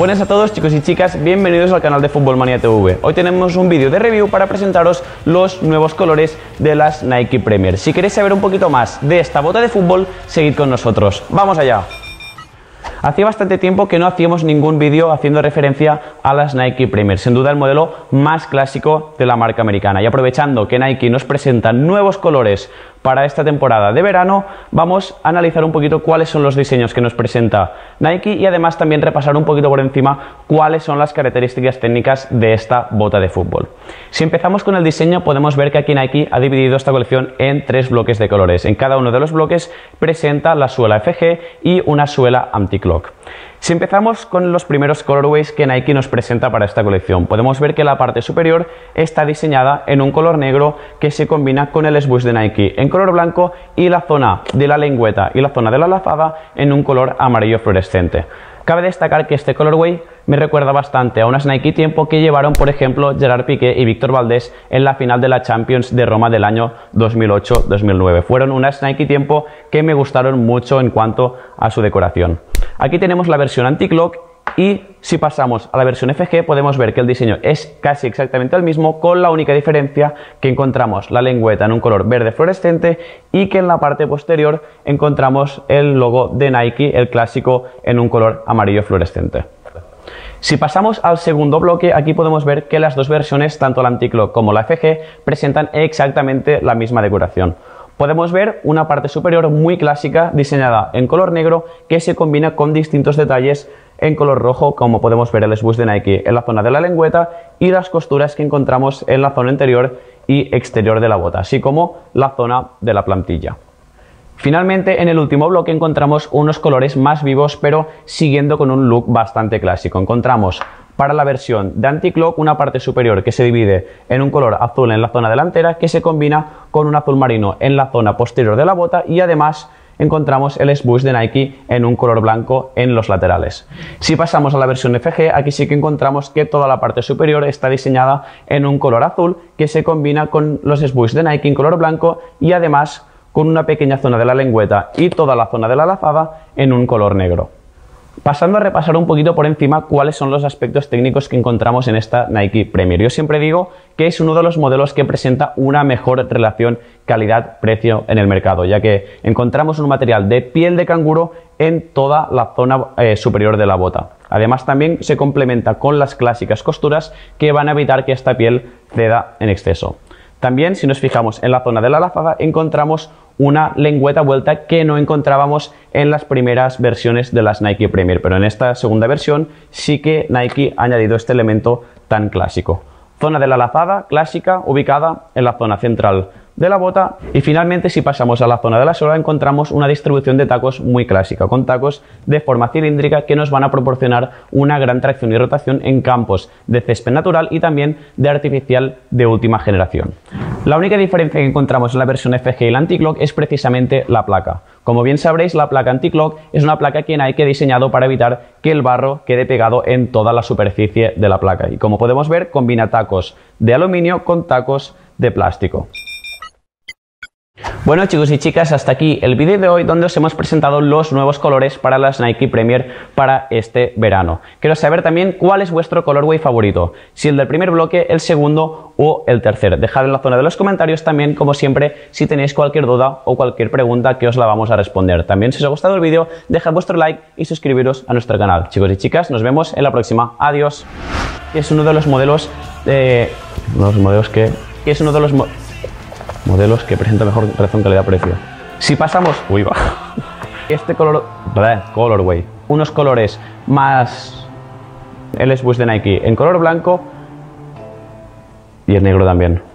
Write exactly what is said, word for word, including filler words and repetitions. Buenas a todos, chicos y chicas, bienvenidos al canal de Fútbolmania T V. Hoy tenemos un vídeo de review para presentaros los nuevos colores de las Nike Premier. Si queréis saber un poquito más de esta bota de fútbol, seguid con nosotros. ¡Vamos allá! Hacía bastante tiempo que no hacíamos ningún vídeo haciendo referencia a las Nike Premier, sin duda el modelo más clásico de la marca americana. Y aprovechando que Nike nos presenta nuevos colores para esta temporada de verano, vamos a analizar un poquito cuáles son los diseños que nos presenta Nike y además también repasar un poquito por encima cuáles son las características técnicas de esta bota de fútbol. Si empezamos con el diseño, podemos ver que aquí Nike ha dividido esta colección en tres bloques de colores. En cada uno de los bloques presenta la suela F G y una suela anticlock. Si empezamos con los primeros colorways que Nike nos presenta para esta colección, podemos ver que la parte superior está diseñada en un color negro que se combina con el esbozo de Nike en color blanco y la zona de la lengüeta y la zona de la lazada en un color amarillo fluorescente. Cabe destacar que este colorway me recuerda bastante a unas Nike Tiempo que llevaron, por ejemplo, Gerard Piqué y Víctor Valdés en la final de la Champions de Roma del año dos mil ocho dos mil nueve. Fueron unas Nike Tiempo que me gustaron mucho en cuanto a su decoración. Aquí tenemos la versión anti-clock y si pasamos a la versión F G podemos ver que el diseño es casi exactamente el mismo, con la única diferencia que encontramos la lengüeta en un color verde fluorescente y que en la parte posterior encontramos el logo de Nike, el clásico, en un color amarillo fluorescente. Si pasamos al segundo bloque, aquí podemos ver que las dos versiones, tanto la anti-clock como la F G, presentan exactamente la misma decoración. Podemos ver una parte superior muy clásica diseñada en color negro que se combina con distintos detalles en color rojo, como podemos ver el esbozo de Nike en la zona de la lengüeta y las costuras que encontramos en la zona interior y exterior de la bota, así como la zona de la plantilla. Finalmente, en el último bloque encontramos unos colores más vivos, pero siguiendo con un look bastante clásico. Encontramos para la versión de anti-clock una parte superior que se divide en un color azul en la zona delantera que se combina con un azul marino en la zona posterior de la bota y además encontramos el esbozo de Nike en un color blanco en los laterales. Si pasamos a la versión F G, aquí sí que encontramos que toda la parte superior está diseñada en un color azul que se combina con los esbozos de Nike en color blanco y además con una pequeña zona de la lengüeta y toda la zona de la lazada en un color negro. Pasando a repasar un poquito por encima cuáles son los aspectos técnicos que encontramos en esta Nike Premier. Yo siempre digo que es uno de los modelos que presenta una mejor relación calidad-precio en el mercado, ya que encontramos un material de piel de canguro en toda la zona eh, superior de la bota. Además también se complementa con las clásicas costuras que van a evitar que esta piel ceda en exceso. También, si nos fijamos en la zona de la lazada, encontramos una lengüeta vuelta que no encontrábamos en las primeras versiones de las Nike Premier, pero en esta segunda versión sí que Nike ha añadido este elemento tan clásico. Zona de la lazada clásica ubicada en la zona central de la bota. Y finalmente, si pasamos a la zona de la suela, encontramos una distribución de tacos muy clásica, con tacos de forma cilíndrica que nos van a proporcionar una gran tracción y rotación en campos de césped natural y también de artificial de última generación. La única diferencia que encontramos en la versión F G y la anti-clock es precisamente la placa. Como bien sabréis, la placa anti-clock es una placa que Nike ha diseñado para evitar que el barro quede pegado en toda la superficie de la placa. Y como podemos ver, combina tacos de aluminio con tacos de plástico. Bueno, chicos y chicas, hasta aquí el vídeo de hoy donde os hemos presentado los nuevos colores para las Nike Premier para este verano. Quiero saber también cuál es vuestro colorway favorito, si el del primer bloque, el segundo o el tercer. Dejad en la zona de los comentarios también, como siempre, si tenéis cualquier duda o cualquier pregunta que os la vamos a responder. También, si os ha gustado el vídeo, dejad vuestro like y suscribiros a nuestro canal. Chicos y chicas, nos vemos en la próxima. Adiós. Es uno de los modelos de... los modelos que... es uno de los... Mo... modelos que presenta mejor relación calidad-precio. Si pasamos... Uy, va. Este color... colorway. Unos colores más... el esbozo de Nike en color blanco y el negro también.